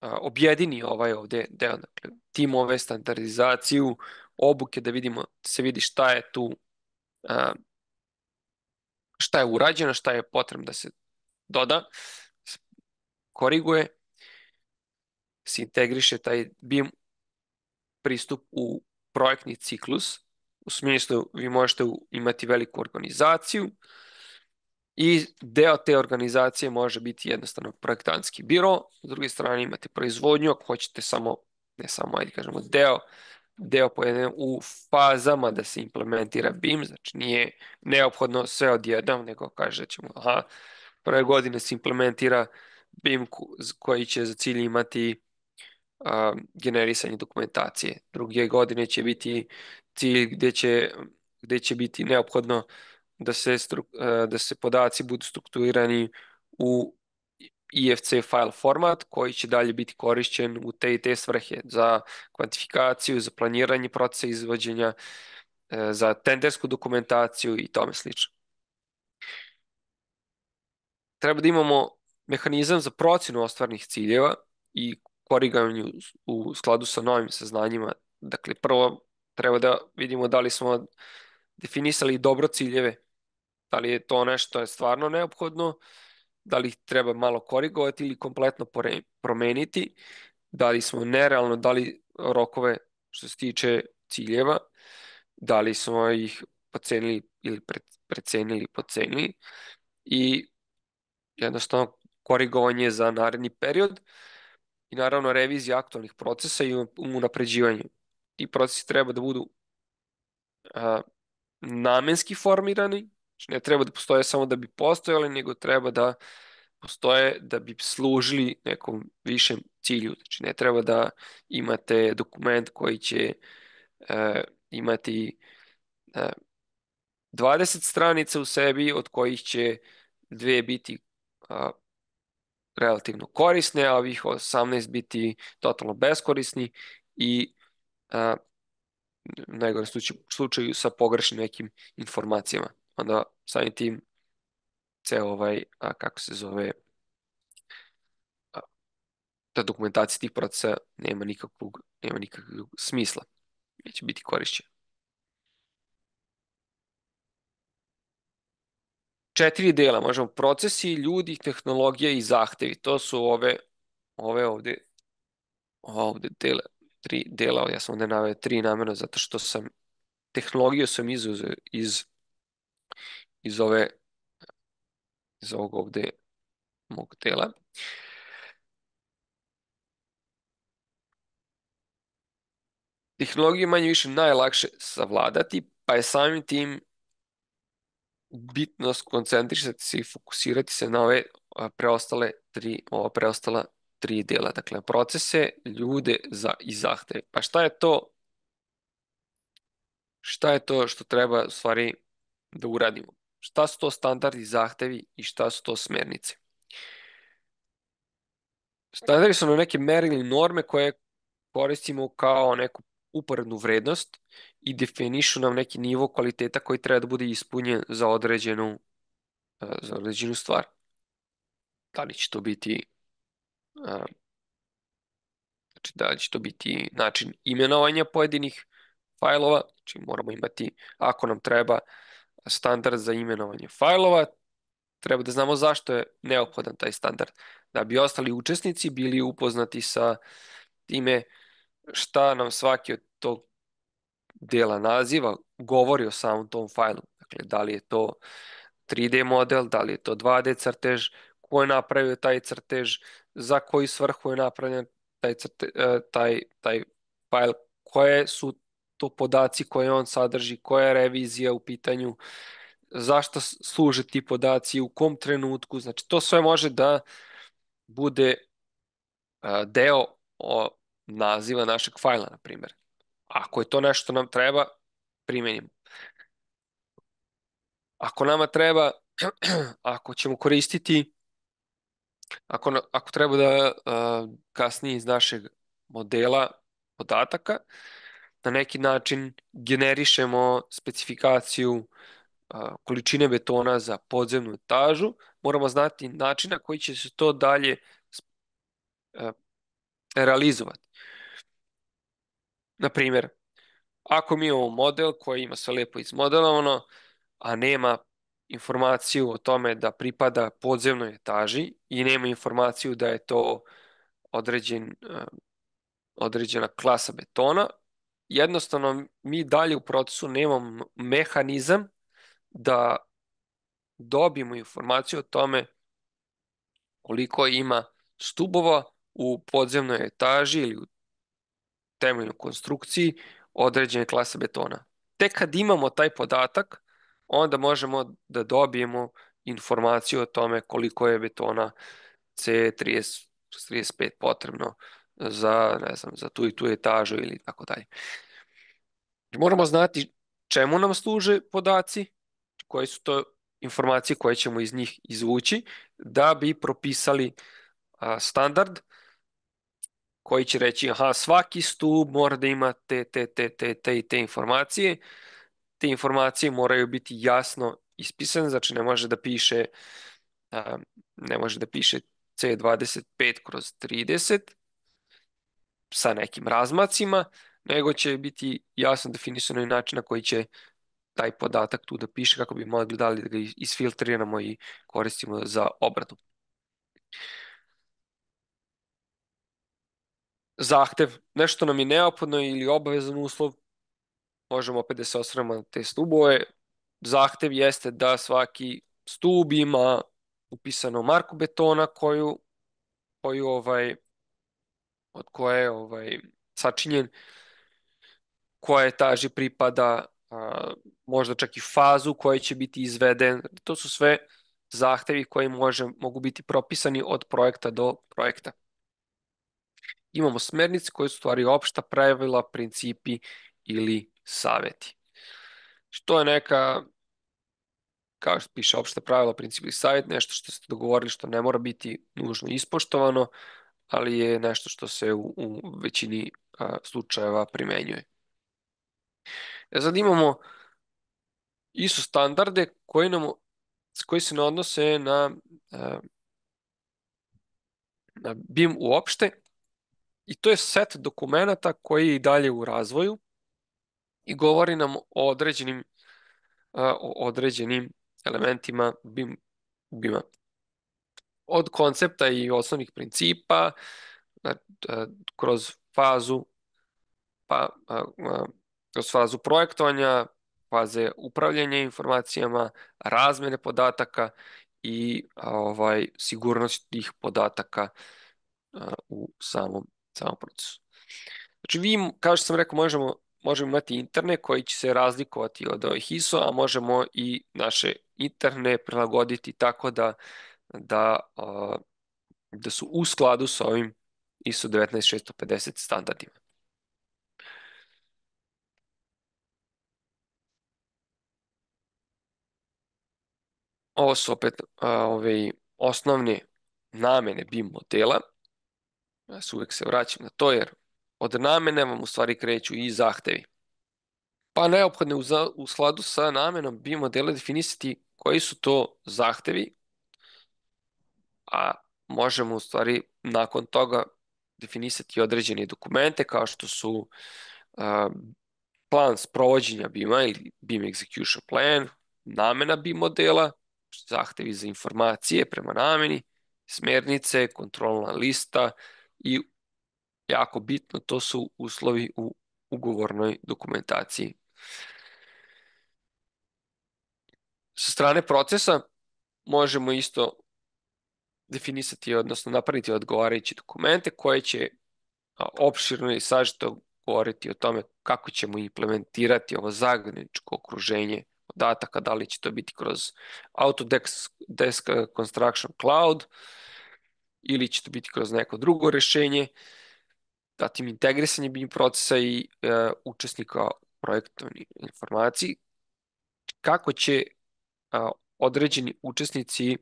objedini ovaj ovdje deo, dakle, timove, standardizaciju, obuke, da vidimo, se vidi šta je tu, šta je urađeno, šta je potrebno da se doda, koriguje, se integriše taj BIM pristup u projektni ciklus, u smislu vi možete imati veliku organizaciju i deo te organizacije može biti jednostavno projektantski biro, s druge strane imate proizvodnju, ako hoćete samo, ne samo, ajde kažemo, deo, deo pojedine u fazama da se implementira BIM, znači nije neophodno sve odjednom, nego kaže da ćemo, aha, prve godine se implementira BIM koji će za cilj imati a, generisanje dokumentacije. Druge godine će biti cilj gdje će, gdje će biti neophodno da se, stru, a, da se podaci budu strukturirani u I F C file format koji će dalje biti korišćen u te i te svrhe za kvantifikaciju, za planiranje procesa izvođenja, a, za tendersku dokumentaciju i tome slično. Treba da imamo mehanizam za procjenu ostvarnih ciljeva i korigovanju u skladu sa novim saznanjima. Dakle, prvo treba da vidimo da li smo definisali dobro ciljeve, da li je to nešto je stvarno neophodno, da li ih treba malo korigovati ili kompletno promeniti, da li smo nerealno dali rokove što se tiče ciljeva, da li smo ih podcenili ili precenili, podcenili i jednostavno korigovanje za naredni period i naravno revizija aktualnih procesa i unapređivanje. Ti procesi treba da budu a, namenski formirani, znači ne treba da postoje samo da bi postojali, nego treba da postoje da bi služili nekom višem cilju. Znači ne treba da imate dokument koji će a, imati a, dvadeset stranica u sebi, od kojih će dve biti a, relativno korisne, a ovih osamnaest biti totalno beskorisni i a, u najgorem slučaju, slučaju sa pogrešnim nekim informacijama. Onda samim tim se ovaj, a, kako se zove, a, ta dokumentacija tih procesa nema nikakvog, nema nikakvog smisla, neće biti korišćena. Četiri dela, možemo procesi, ljudi, tehnologije i zahtevi. To su ove, ove ovdje, ovdje dele, tri dela, ja sam ovdje naveo tri namjerno zato što sam, tehnologiju sam izuzeo iz, iz ove, iz ovog ovdje mog dela. Tehnologiju manje više najlakše savladati, pa je samim tim bitno skoncentrisati se i fokusirati se na ove preostale tri, ova preostala tri dela. Dakle, procese, ljude za i zahteve. Pa šta je to? Šta je to što treba u stvari da uradimo? Šta su to standardi, zahtevi i šta su to smernice? Standardi su na neke mere ili norme koje koristimo kao neku uporednu vrednost i definišu nam neki nivo kvaliteta koji treba da bude ispunjen za određenu, za određenu stvar. Da li će to biti, znači da li će to biti način imenovanja pojedinih fajlova, znači moramo imati, ako nam treba standard za imenovanje fajlova, treba da znamo zašto je neophodan taj standard, da bi ostali učesnici bili upoznati sa time šta nam svaki od tog dela naziva govori o samom tom fajlu. Dakle, da li je to tri D model, da li je to dva D crtež, ko je napravio taj crtež, za koju svrhu je napravljen taj, crte, taj, taj fajl, koje su to podaci koje on sadrži, koja je revizija u pitanju, zašto služe ti podaci, u kom trenutku, znači to sve može da bude deo o naziva našeg fajla, na primjer. Ako je to nešto nam treba, primjenimo. Ako nama treba, ako ćemo koristiti, ako, ako treba da uh, kasnije iz našeg modela podataka na neki način generišemo specifikaciju a, količine betona za podzemnu etažu, moramo znati način na koji će se to dalje a, realizovati. Na primjer, ako mi imamo model koji ima sve lijepo izmodelovano, a nema informaciju o tome da pripada podzemnoj etaži i nema informaciju da je to određen, određena klasa betona, jednostavno mi dalje u procesu nemamo mehanizam da dobijemo informaciju o tome koliko ima stubova u podzemnoj etaži ili u temeljnoj konstrukciji određene klase betona. Tek kad imamo taj podatak, onda možemo da dobijemo informaciju o tome koliko je betona C trideset, trideset pet potrebno za, ne znam, za tu i tu etažu ili tako dalje. Moramo znati čemu nam služe podaci, koje su to informacije koje ćemo iz njih izvući, da bi propisali a, standard koji će reći, aha, svaki stub mora da ima te, te, te, te, te i te informacije. Te informacije moraju biti jasno ispisane, znači ne može da piše, ne može da piše C dvadeset pet kroz trideset sa nekim razmacima, nego će biti jasno definisano i način na koji će taj podatak tu da piše, kako bi mogli da ga isfiltriramo i koristimo za obradu. Zahtev, nešto nam je neophodno ili obavezan uslov, možemo opet da se osvrnemo na te stubove. Zahtev jeste da svaki stub ima upisanu marku betona koju, koju ovaj, od koje je ovaj, sačinjen, koja etaži pripada, a, možda čak i fazu koja će biti izveden. To su sve zahtevi koji može, mogu biti propisani od projekta do projekta. Imamo smernice koje su stvari opšta pravila, principi ili savjeti. Što je neka, kao što piše opšta pravila, princip ili savjet, nešto što ste dogovorili što ne mora biti nužno ispoštovano, ali je nešto što se u, u većini a, slučajeva primenjuje. E sad imamo I S O standarde koji, nam, koji se ne odnose na, a, na B I M uopšte, i to je set dokumenata koji je i dalje u razvoju i govori nam o određenim, o određenim elementima B I M-a. Od koncepta i osnovnih principa, kroz fazu, pa, kroz fazu projektovanja, faze upravljanja informacijama, razmjene podataka i ovaj, sigurnost tih podataka u samom, samom procesu. Znači, vi, kao što sam rekao, možemo Možemo imati interne koji će se razlikovati od ovih I S O, a možemo i naše interne prilagoditi tako da, da, da su u skladu sa ovim I S O devetnaest šest pedeset standardima. Ovo su opet ove osnovne namene B I M modela. Ja se uvijek se vraćam na to jer od namene vam u stvari kreću i zahtevi. Pa neophodno je u skladu sa namenom B I M modela definisati koji su to zahtevi, a možemo u stvari nakon toga definisati određene dokumente kao što su uh, plan sprovođenja B I M-a ili B I M execution plan, namena B I M modela, zahtevi za informacije prema nameni, smernice, kontrolna lista i jako bitno, to su uslovi u ugovornoj dokumentaciji. Sa strane procesa možemo isto definisati, odnosno napraviti odgovarajuće dokumente koje će opširno i sažeto govoriti o tome kako ćemo implementirati ovo zajedničko okruženje podataka, da li će to biti kroz Autodesk Construction Cloud ili će to biti kroz neko drugo rješenje. Zatim integrisanje B I M procesa i e, učesnika projektovnih informaciji, kako će a, određeni učesnici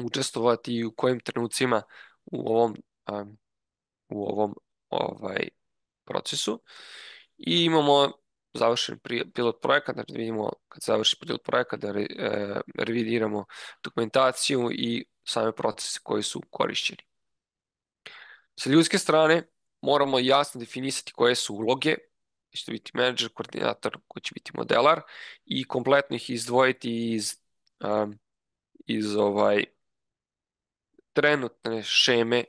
učestvovati i u kojim trenucima u ovom, a, u ovom ovaj, procesu I imamo završen pilot projekat, znači vidimo kad se završi pilot projekat da revidiramo dokumentaciju i same procese koji su korišćeni. Sa ljudske strane moramo jasno definisati koje su uloge, koji će biti menadžer, koordinator, koji će biti modelar i kompletno ih izdvojiti iz, um, iz ovaj, trenutne šeme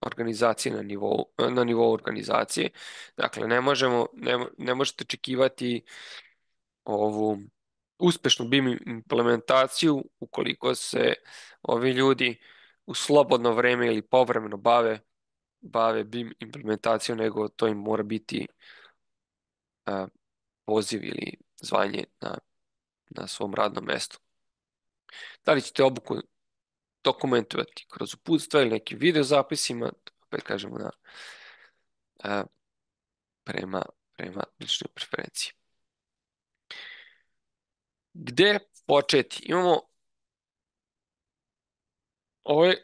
organizacije na nivou, na nivou organizacije. Dakle, ne, možemo, ne, ne možete očekivati ovu uspešnu B I M implementaciju ukoliko se ovi ljudi u slobodno vreme ili povremeno bave bave B I M implementacijom, nego to im mora biti a, poziv ili zvanje na, na svom radnom mestu. Da li ćete obuku dokumentovati kroz uputstva ili nekim video zapisima, opet kažemo na, a, prema, prema ličnoj preferenciji. Gde početi? Imamo ove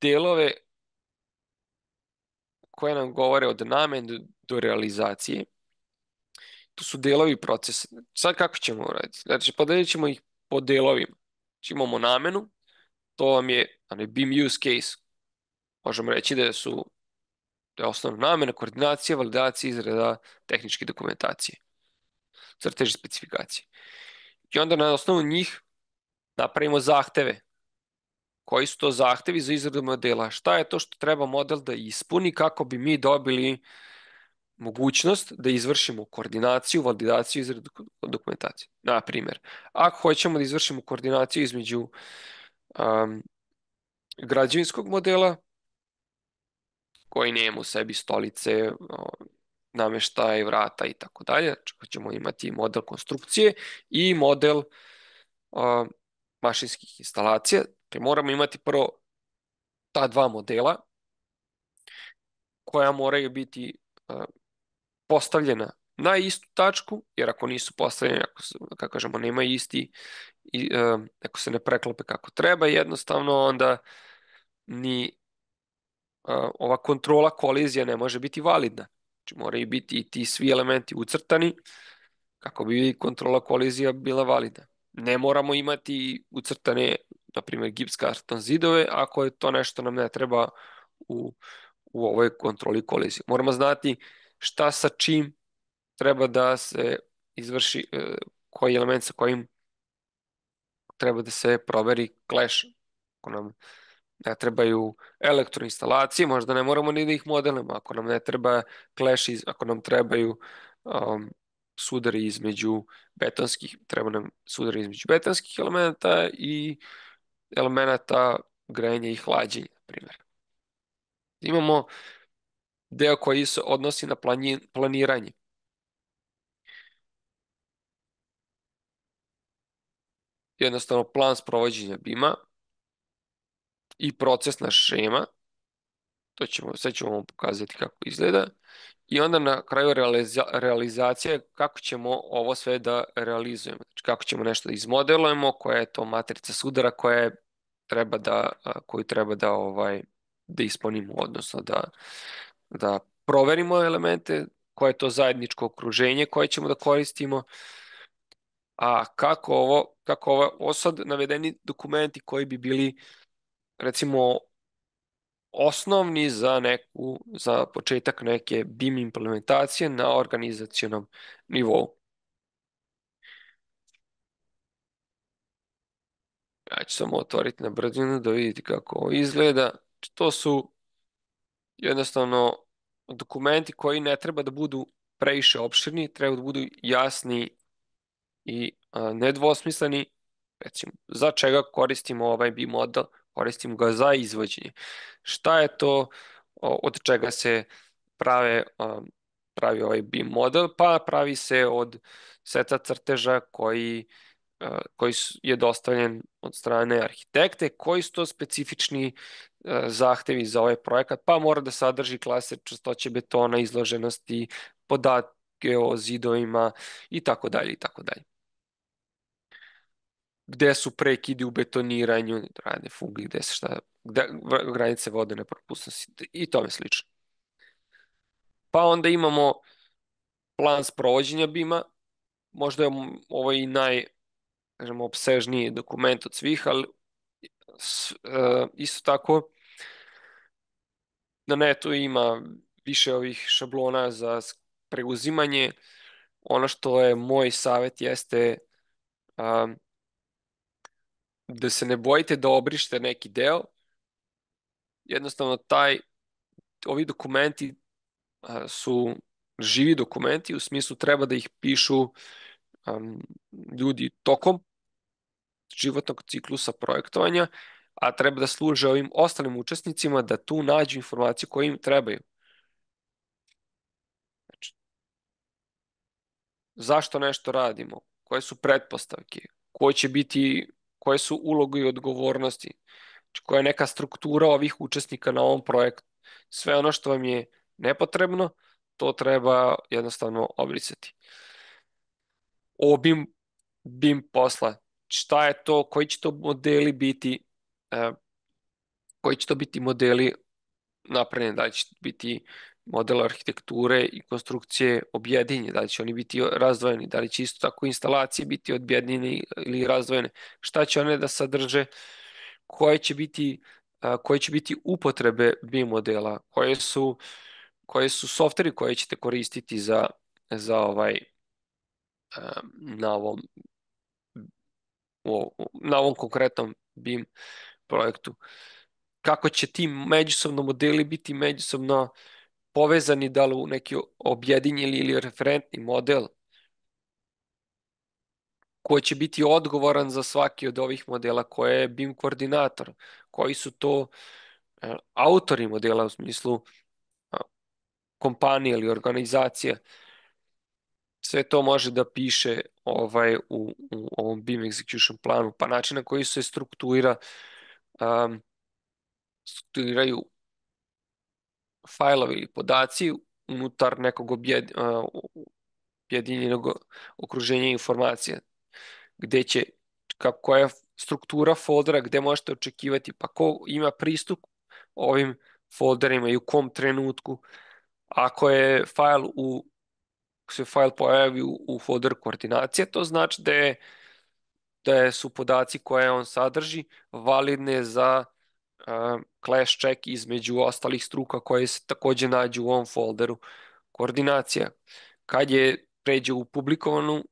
delove koje nam govore od namene do realizacije. To su delovi procesa. Sad kako ćemo raditi? Znači, podelit ćemo ih po delovima. Znači, imamo namenu, to vam je B I M use case. Možemo reći da su da je osnovna namena, koordinacija, validacija, izrada tehničke dokumentacije, crteži, specifikacije. I onda na osnovu njih napravimo zahteve. Koji su to zahtevi za izradu modela? Šta je to što treba model da ispuni kako bi mi dobili mogućnost da izvršimo koordinaciju, validaciju, izradu dokumentacije? Na primjer, ako hoćemo da izvršimo koordinaciju između um, građevinskog modela, koji nema u sebi stolice, nameštaje, vrata i tako dalje, hoćemo imati model konstrukcije i model um, mašinskih instalacija. Moramo imati prvo ta dva modela koja moraju biti postavljena na istu tačku, jer ako nisu postavljeni, ako, kako kažemo, nema isti, i, ako se ne preklope kako treba, jednostavno onda ni ova kontrola kolizija ne može biti validna. Znači moraju biti i ti svi elementi ucrtani kako bi kontrola kolizija bila validna. Ne moramo imati ucrtane, na primjer, gipskarton zidove, ako je to nešto nam ne treba u, u ovoj kontroli kolizije. Moramo znati šta sa čim treba da se izvrši, koji element sa kojim treba da se proveri clash. Ako nam ne trebaju elektroinstalacije, možda ne moramo ni da ih modelimo. Ako nam ne treba clash, ako nam trebaju um, sudari između betonskih, treba nam sudari između betonskih elementa i elemenata grejanja i hlađenja, na primjer. Imamo deo koji se odnosi na planiranje. Jednostavno, plan sprovođenja B I M-a i procesna šema. To ćemo, sad ćemo vam pokazati kako izgleda. I onda na kraju realiza, realizacija kako ćemo ovo sve da realizujemo. Znači kako ćemo nešto da izmodelujemo, koja je to matrica sudara koja treba da, koju treba da, ovaj, da ispunimo, odnosno da, da proverimo elemente, koje je to zajedničko okruženje koje ćemo da koristimo, a kako ovo, kako ovo sad navedeni dokumenti koji bi bili, recimo, osnovni za neku, za početak neke B I M implementacije na organizacionom nivou. Ja ću samo otvoriti na brzinu da vidite kako ovo izgleda. To su jednostavno dokumenti koji ne treba da budu previše opširni, treba da budu jasni i nedvosmisleni. Recimo, za čega koristimo ovaj B I M model? Koristimo ga za izvođenje. Šta je to od čega se prave, pravi ovaj B I M model? Pa pravi se od seta crteža koji, koji je dostavljen od strane arhitekte. Koji su to specifični zahtevi za ovaj projekat? Pa mora da sadrži klase čvrstoće betona, izloženosti, podatke o zidovima i tako dalje i tako dalje. Gde su prekidi u betoniranju, radne fuge, gde se šta, gde, granice vodene propustnosti i tome slično. Pa onda imamo plan sprovođenja BIM-a, možda je ovo i naj, kažemo, opsežniji dokument od svih, ali e, isto tako na netu ima više ovih šablona za preuzimanje. Ono što je moj savjet jeste a, da se ne bojite da obrišete neki deo. Jednostavno, taj, ovi dokumenti a, su živi dokumenti, u smislu treba da ih pišu a, ljudi tokom životnog ciklusa projektovanja, a treba da služe ovim ostalim učesnicima da tu nađu informacije koje im trebaju. Znači, zašto nešto radimo? Koje su pretpostavke? Koje će biti, koje su uloge i odgovornosti? Znači, koja je neka struktura ovih učesnika na ovom projektu? Sve ono što vam je nepotrebno, to treba jednostavno obrisati. O BIM, BIM posla. Šta je to? Koji će to modeli biti? koji će to biti modeli napravljeni, da će biti model arhitekture i konstrukcije objedinjeni, da će oni biti razdvojeni, da li će isto tako instalacije biti objedinjene ili razdvojene, šta će one da sadrže, koje će biti, koje će biti upotrebe BIM modela, koje su, koje su softveri koje ćete koristiti za, za ovaj, na ovom, na ovom konkretnom BIM projektu. Kako će ti međusobno modeli biti međusobno povezani, da li u neki objedinjeni ili referentni model, koji će biti odgovoran za svaki od ovih modela, koji je BIM koordinator, koji su to autori modela u smislu kompanije ili organizacije. Sve to može da piše ovaj, u, u ovom BIM execution planu, pa način na koji se strukturira um, strukturiraju fajlovi ili podaci unutar nekog objed, uh, objedinjenog okruženja informacija, gde će, kako je struktura foldera, gde možete očekivati, pa ko ima pristup ovim folderima i u kom trenutku. Ako je fajl u Ako se fajl pojavi u folder koordinacije, to znači da, je, da su podaci koje on sadrži validne za uh, clash check između ostalih struka koje se takođe nađu u ovom folderu koordinacija. Kad je pređe u publikovanu,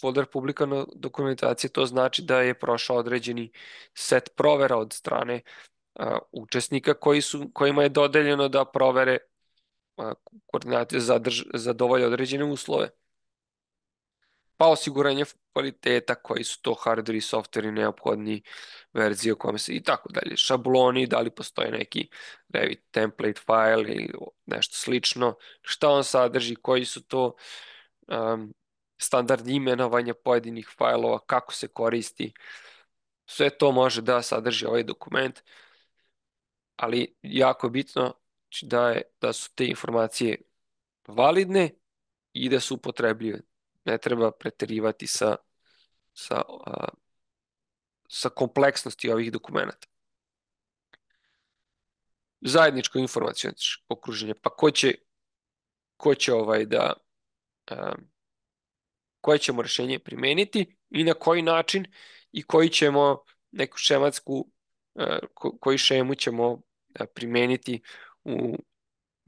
folder publikovane dokumentacije, to znači da je prošao određeni set provera od strane uh, učesnika koji su, kojima je dodeljeno da provere koordinacije zadovolje određene uslove, pa osiguranje kvaliteta, koji su to hardware i softveri neophodni, verzije o kome se i tako dalje, šabloni, da li postoje neki Revit template file ili nešto slično, šta on sadrži, koji su to um, standardni imenovanja pojedinih fajlova, kako se koristi, sve to može da sadrži ovaj dokument, ali jako je bitno Da, je, da su te informacije validne i da su upotrebljive. Ne treba preterivati sa, sa, a, sa kompleksnosti ovih dokumenata. Zajedničko informaciono okruženje. Pa ko će, ko će ovaj da, a, koje ćemo rešenje primeniti i na koji način i koji ćemo neku šematsku, a, ko, koju šemu ćemo a, primeniti u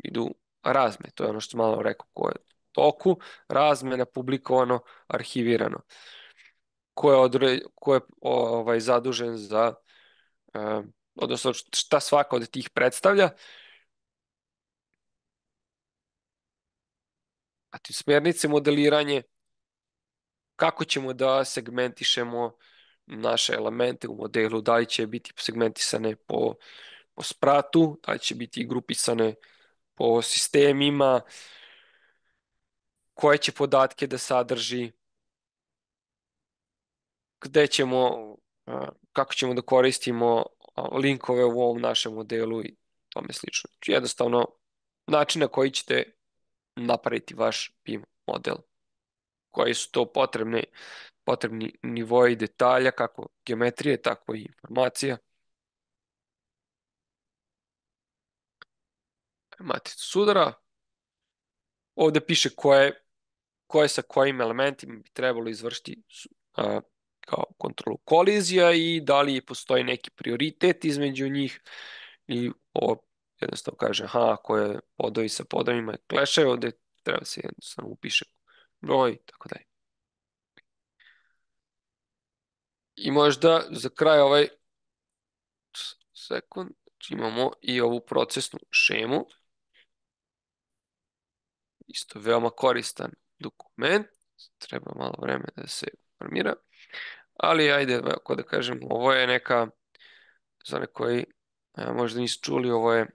vidu razme, to je ono što malo rekao, koje je toku, razmena, publikovano, arhivirano. Ko je, odre, ko je ovaj, zadužen za, eh, odnosno šta svaka od tih predstavlja. A ti smjernice, modeliranje, kako ćemo da segmentišemo naše elemente u modelu, da li će biti segmentisane po po spratu, da će biti grupisane po sistemima, koje će podatke da sadrži, gde ćemo, kako ćemo da koristimo linkove u ovom našem modelu i tome slično. Jednostavno, način na koji ćete napraviti vaš BIM model, koji su to potrebne, potrebni nivoji detalja, kako geometrije, tako i informacija. Maticu sudara. Ovde piše koje koje sa kojim elementima bi trebalo izvršiti uh, kao kontrolu kolizija i da li postoji neki prioritet između njih i ovo jednostavno kaže, aha, ako je podovi sa podovima klešaju, ovdje treba se jednostavno upiše broj i tako dalje. I možda za kraj ovaj sekund, imamo i ovu procesnu šemu. Isto veoma koristan dokument. Treba malo vremena da se formira. Ali ajde, ako da kažem, ovo je neka, za one koji možda nisu čuli, ovo je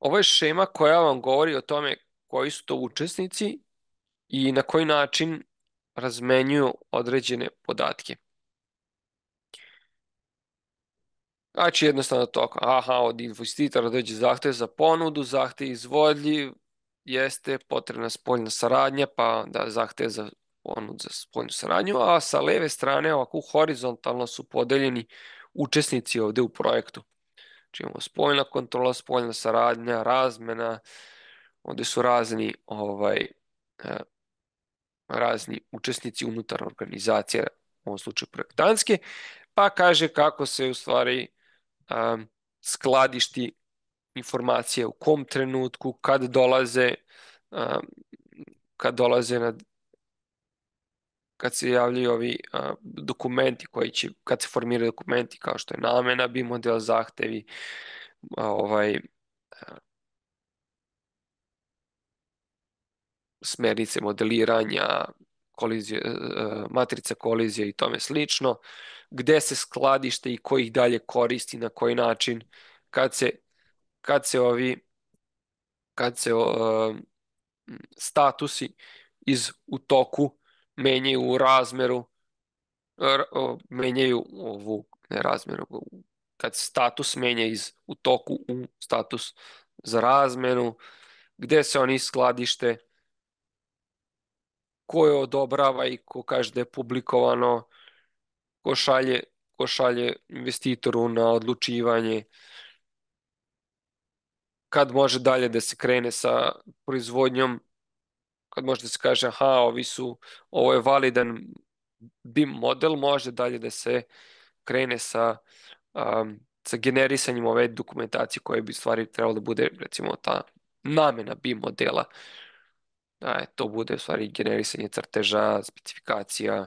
Ovo je šema koja vam govori o tome koji su to učesnici i na koji način razmenjuju određene podatke. Znači jednostavno to, aha, od investitora dođe zahtjev za ponudu, zahtjev izvodljiv, jeste potrebna spoljna saradnja, pa da zahtjev za ponudu za spoljnu saradnju, a sa leve strane ovako horizontalno su podeljeni učesnici ovdje u projektu. Znači imamo spoljna kontrola, spoljna saradnja, razmena, ovdje su razni, ovaj, razni učesnici unutar organizacije, u ovom slučaju projektantske, pa kaže kako se u stvari um, skladišti informacije u kom trenutku, kad dolaze, um, kad dolaze na, kad se javljaju ovi uh, dokumenti koji će, kad se formiraju dokumenti kao što je namena, bi model, zahtevi, ovaj, uh, smjernice modeliranja, kolizije, uh, matrica kolizije i tome slično, gde se skladište i ko ih dalje koristi, na koji način, kad se, kad se ovi, kad se uh, statusi iz u toku menjaju u razmeru, menjaju ovu, ne razmeru, kad status menja iz u toku u status za razmenu, gde se oni skladište, ko je odobrava i ko kaže da je publikovano, ko šalje, ko šalje investitoru na odlučivanje, kad može dalje da se krene sa proizvodnjom, kad može da se kaže, aha, ovi su, ovo je validan B I M model, može dalje da se krene sa, um, sa generisanjem ove dokumentacije koje bi stvari trebalo da bude, recimo, ta namena B I M modela. Da, to bude u stvari generisanje crteža, specifikacija,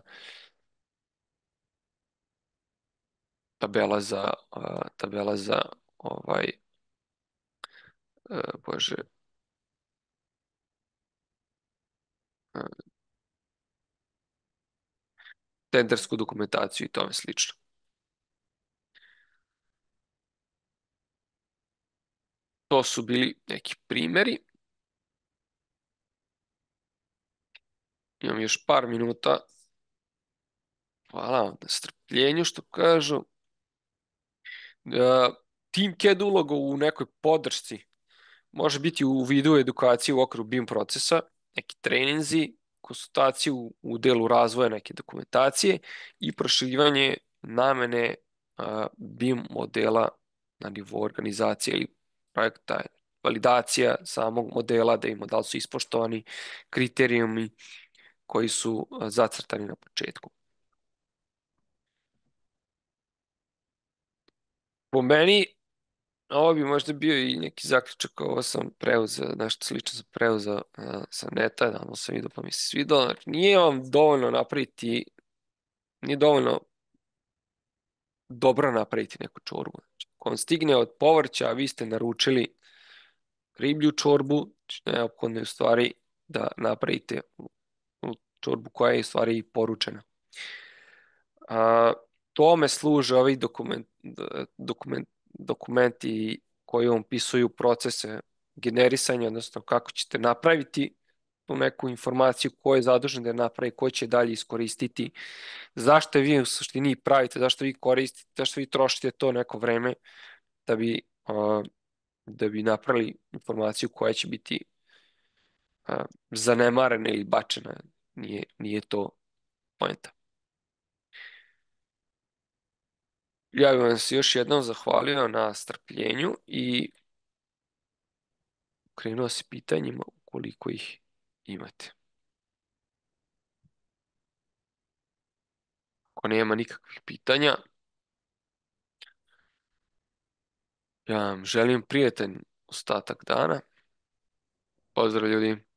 tabela za, uh, tabela za ovaj, uh, bože, tendersku dokumentaciju i tome slično. To su bili neki primjeri. Imam još par minuta. Hvala na strpljenju, što kažu. TeamCAD uloga u nekoj podršci može biti u vidu edukacije u okviru B I M procesa, neki treninzi, konsultacije u, u delu razvoja neke dokumentacije i proširivanje namene uh, B I M modela na nivou organizacije ili projekta, validacija samog modela, da imamo da li su ispoštovani kriterijumi koji su uh, zacrtani na početku. Po meni, ovo bi možda bio i neki zaključak, ovo sam preuzeo, nešto slično sam preuzeo uh, sa neta, da sam vidio pa mi se svidalo. Znači, nije vam dovoljno napraviti, nije dovoljno dobro napraviti neku čorbu. Znači, ako vam stigne od povrća, vi ste naručili riblju čorbu, znači neophodno je u stvari da napravite čorbu koja je u stvari i poručena. A, tome služe ovi dokument, dokument dokumenti koji vam opisuju procese generisanja, odnosno kako ćete napraviti tu neku informaciju, ko je zadužen da je napravi, ko će dalje iskoristiti, zašto vi u suštini pravite, zašto vi koristite, zašto vi trošite to neko vreme da bi, da bi napravili informaciju koja će biti zanemarena ili bačena, nije, nije to poenta. Ja bih vam se još jednom zahvalio na strpljenju i krenuo s pitanjima ukoliko ih imate. Ako nema nikakvih pitanja, ja vam želim prijatan ostatak dana. Pozdrav ljudi!